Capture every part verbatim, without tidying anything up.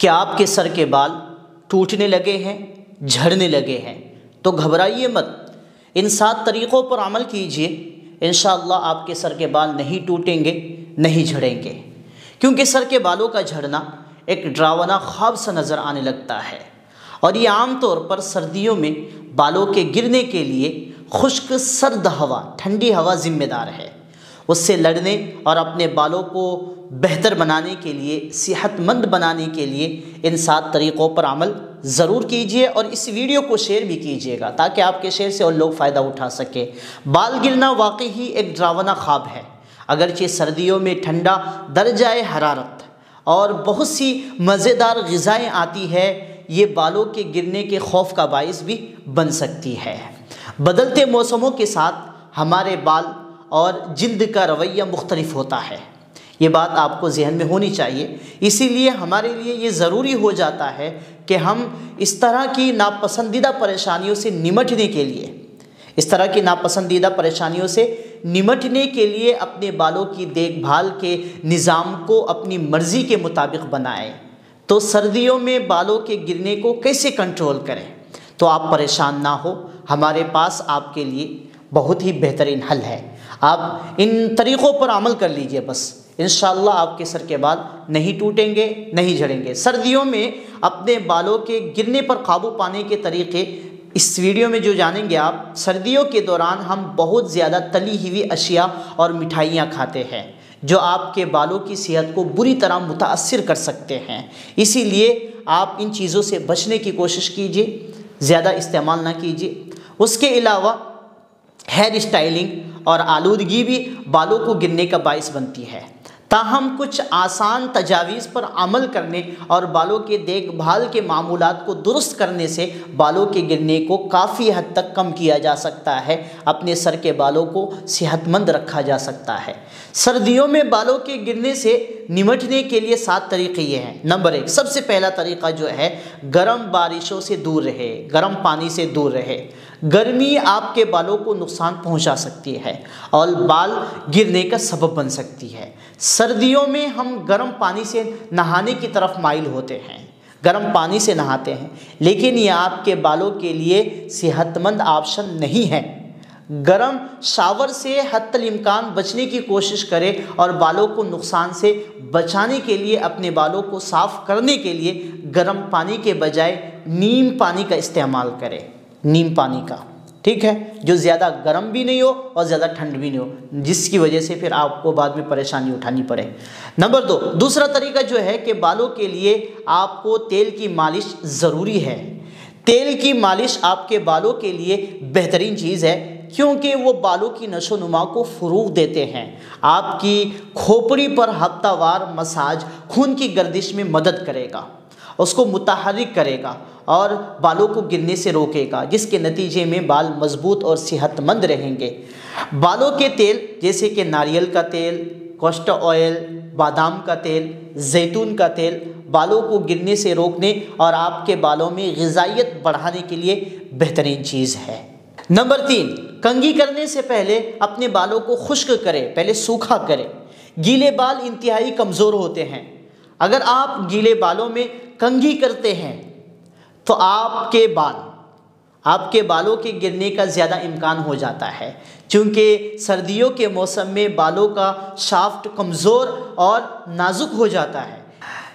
क्या आपके सर के बाल टूटने लगे हैं, झड़ने लगे हैं? तो घबराइए मत, इन सात तरीक़ों पर अमल कीजिए, इंशाअल्लाह आपके सर के बाल नहीं टूटेंगे, नहीं झड़ेंगे। क्योंकि सर के बालों का झड़ना एक डरावना ख्वाब सा नज़र आने लगता है और ये आमतौर पर सर्दियों में बालों के गिरने के लिए खुश्क सर्द हवा, ठंडी हवा ज़िम्मेदार है। उससे लड़ने और अपने बालों को बेहतर बनाने के लिए, सेहतमंद बनाने के लिए इन सात तरीक़ों पर अमल ज़रूर कीजिए और इस वीडियो को शेयर भी कीजिएगा ताकि आपके शेयर से और लोग फ़ायदा उठा सकें। बाल गिरना वाकई ही एक डरावना ख्वाब है, अगरचे सर्दियों में ठंडा दर्जाए हरारत और बहुत सी मज़ेदार ग़िज़ाएँ आती है, ये बालों के गिरने के खौफ का बायस भी बन सकती है। बदलते मौसमों के साथ हमारे बाल और जिल्द का रवैया मुख्तलिफ होता है, ये बात आपको जहन में होनी चाहिए। इसीलिए हमारे लिए ये ज़रूरी हो जाता है कि हम इस तरह की नापसंदीदा परेशानियों से निमटने के लिए इस तरह की नापसंदीदा परेशानियों से निमटने के लिए अपने बालों की देखभाल के निज़ाम को अपनी मर्ज़ी के मुताबिक बनाएं। तो सर्दियों में बालों के गिरने को कैसे कंट्रोल करें, तो आप परेशान ना हो, हमारे पास आपके लिए बहुत ही बेहतरीन हल है। आप इन तरीक़ों पर अमल कर लीजिए, बस इंशाअल्लाह आपके सर के बाल नहीं टूटेंगे, नहीं झड़ेंगे। सर्दियों में अपने बालों के गिरने पर काबू पाने के तरीक़े इस वीडियो में जो जानेंगे आप। सर्दियों के दौरान हम बहुत ज़्यादा तली हुई अशिया और मिठाइयाँ खाते हैं जो आपके बालों की सेहत को बुरी तरह मुतासर कर सकते हैं, इसीलिए आप इन चीज़ों से बचने की कोशिश कीजिए, ज़्यादा इस्तेमाल ना कीजिए। उसके अलावा हेयर स्टाइलिंग और आलूदगी भी बालों को गिरने का बायस बनती है। ताहम कुछ आसान तजावीज़ पर अमल करने और बालों के देखभाल के मामूलात को दुरुस्त करने से बालों के गिरने को काफ़ी हद तक कम किया जा सकता है, अपने सर के बालों को सेहतमंद रखा जा सकता है। सर्दियों में बालों के गिरने से निमटने के लिए सात तरीक़े ये हैं। नंबर एक, सबसे पहला तरीक़ा जो है, गर्म बारिशों से दूर रहे, गर्म पानी से दूर रहे। गर्मी आपके बालों को नुकसान पहुंचा सकती है और बाल गिरने का सबब बन सकती है। सर्दियों में हम गर्म पानी से नहाने की तरफ माइल होते हैं, गर्म पानी से नहाते हैं, लेकिन ये आपके बालों के लिए सेहतमंद ऑप्शन नहीं है। गर्म शावर से हत्तल इम्कान बचने की कोशिश करें और बालों को नुकसान से बचाने के लिए, अपने बालों को साफ़ करने के लिए गर्म पानी के बजाय नीम पानी का इस्तेमाल करें, नीम पानी का, ठीक है, जो ज़्यादा गर्म भी नहीं हो और ज़्यादा ठंड भी नहीं हो, जिसकी वजह से फिर आपको बाद में परेशानी उठानी पड़े। नंबर दो, दूसरा तरीका जो है कि बालों के लिए आपको तेल की मालिश ज़रूरी है। तेल की मालिश आपके बालों के लिए बेहतरीन चीज़ है क्योंकि वो बालों की नशोनुमा को फ़ुरूग देते हैं। आपकी खोपड़ी पर हफ्तावार मसाज खून की गर्दिश में मदद करेगा, उसको मुतहरिक करेगा और बालों को गिरने से रोकेगा, जिसके नतीजे में बाल मजबूत और सेहतमंद रहेंगे। बालों के तेल जैसे कि नारियल का तेल, कस्टर्ड ऑयल, बादाम का तेल, जैतून का तेल बालों को गिरने से रोकने और आपके बालों में ग़िज़ाइयत बढ़ाने के लिए बेहतरीन चीज़ है। नंबर तीन, कंघी करने से पहले अपने बालों को खुश्क करें, पहले सूखा करें। गीले बाल इंतहाई कमज़ोर होते हैं, अगर आप गीले बालों में कंघी करते हैं तो आपके बाल आपके बालों के गिरने का ज़्यादा इम्कान हो जाता है। क्योंकि सर्दियों के मौसम में बालों का शाफ्ट कमज़ोर और नाजुक हो जाता है,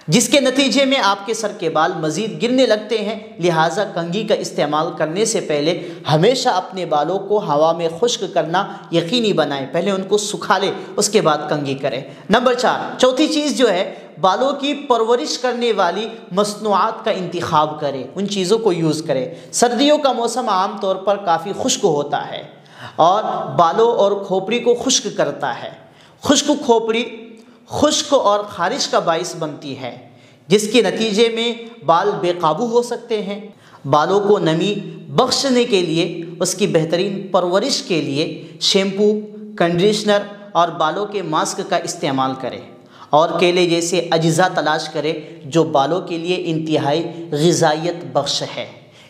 जिसके नतीजे में आपके सर के बाल मज़ीद गिरने लगते हैं। लिहाजा कंघी का इस्तेमाल करने से पहले हमेशा अपने बालों को हवा में खुश्क करना यकीनी बनाएं, पहले उनको सुखा लें, उसके बाद कंघी करें। नंबर चार, चौथी चीज़ जो है, बालों की परवरिश करने वाली मसनूआत का इंतखाब करें, उन चीज़ों को यूज़ करें। सर्दियों का मौसम आम तौर पर काफ़ी खुश्क होता है और बालों और खोपड़ी को खुश्क करता है। खुश्क खोपड़ी खुश्क और ख़ारिश का बायस बनती है, जिसके नतीजे में बाल बेकाबू हो सकते हैं। बालों को नमी बख्शने के लिए, उसकी बेहतरीन परवरिश के लिए शैम्पू, कंडीशनर और बालों के मास्क का इस्तेमाल करें और केले जैसे अज्जा तलाश करें जो बालों के लिए इंतहाई ग़िज़ाइयत बख्श है।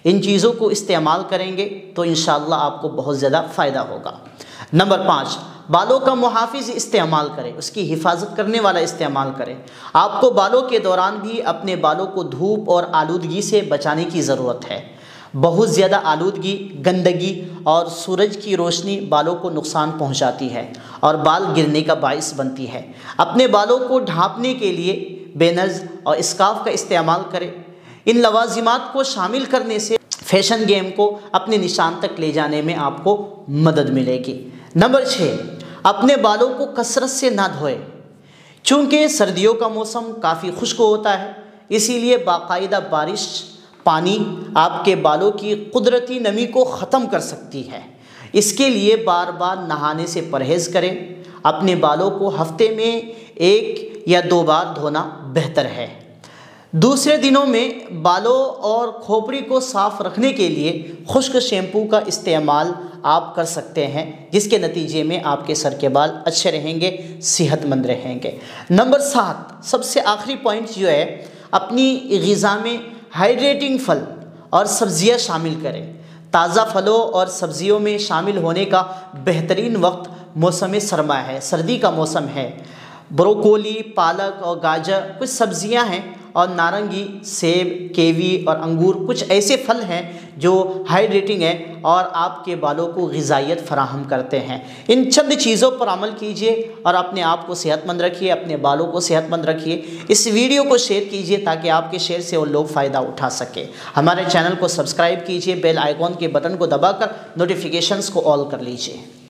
इन चीज़ों को इस्तेमाल करेंगे तो इंशाअल्लाह आपको बहुत ज़्यादा फ़ायदा होगा। नंबर पाँच, बालों का मुहाफिज इस्तेमाल करें, उसकी हिफाजत करने वाला इस्तेमाल करें। आपको बालों के दौरान भी अपने बालों को धूप और आलूदगी से बचाने की ज़रूरत है। बहुत ज़्यादा आलूदगी, गंदगी और सूरज की रोशनी बालों को नुकसान पहुंचाती है और बाल गिरने का बायस बनती है। अपने बालों को ढाँपने के लिए बैनर्स और स्कार्फ का इस्तेमाल करें। इन लवाजिमात को शामिल करने से फैशन गेम को अपने निशान तक ले जाने में आपको मदद मिलेगी। नंबर छः, अपने बालों को कसरत से ना धोएं। चूँकि सर्दियों का मौसम काफ़ी खुश्क होता है, इसीलिए बाकायदा बारिश पानी आपके बालों की कुदरती नमी को ख़त्म कर सकती है। इसके लिए बार बार नहाने से परहेज़ करें। अपने बालों को हफ्ते में एक या दो बार धोना बेहतर है। दूसरे दिनों में बालों और खोपड़ी को साफ़ रखने के लिए खुश्क शैम्पू का इस्तेमाल आप कर सकते हैं, जिसके नतीजे में आपके सर के बाल अच्छे रहेंगे, सेहतमंद रहेंगे। नंबर सात, सबसे आखिरी पॉइंट जो है, अपनी ग़िज़ा में हाइड्रेटिंग फल और सब्ज़ियाँ शामिल करें। ताज़ा फलों और सब्ज़ियों में शामिल होने का बेहतरीन वक्त मौसम सरमा है, सर्दी का मौसम है। ब्रोकोली, पालक और गाजर कुछ सब्ज़ियाँ हैं और नारंगी, सेब, कीवी और अंगूर कुछ ऐसे फल हैं जो हाइड्रेटिंग है और आपके बालों को ग़िज़ायत फ़राहम करते हैं। इन चंद चीज़ों पर अमल कीजिए और अपने आप को सेहतमंद रखिए, अपने बालों को सेहतमंद रखिए। इस वीडियो को शेयर कीजिए ताकि आपके शेयर से वो लोग फ़ायदा उठा सकें। हमारे चैनल को सब्सक्राइब कीजिए, बेल आइकॉन के बटन को दबाकर नोटिफिकेशंस को ऑल कर लीजिए।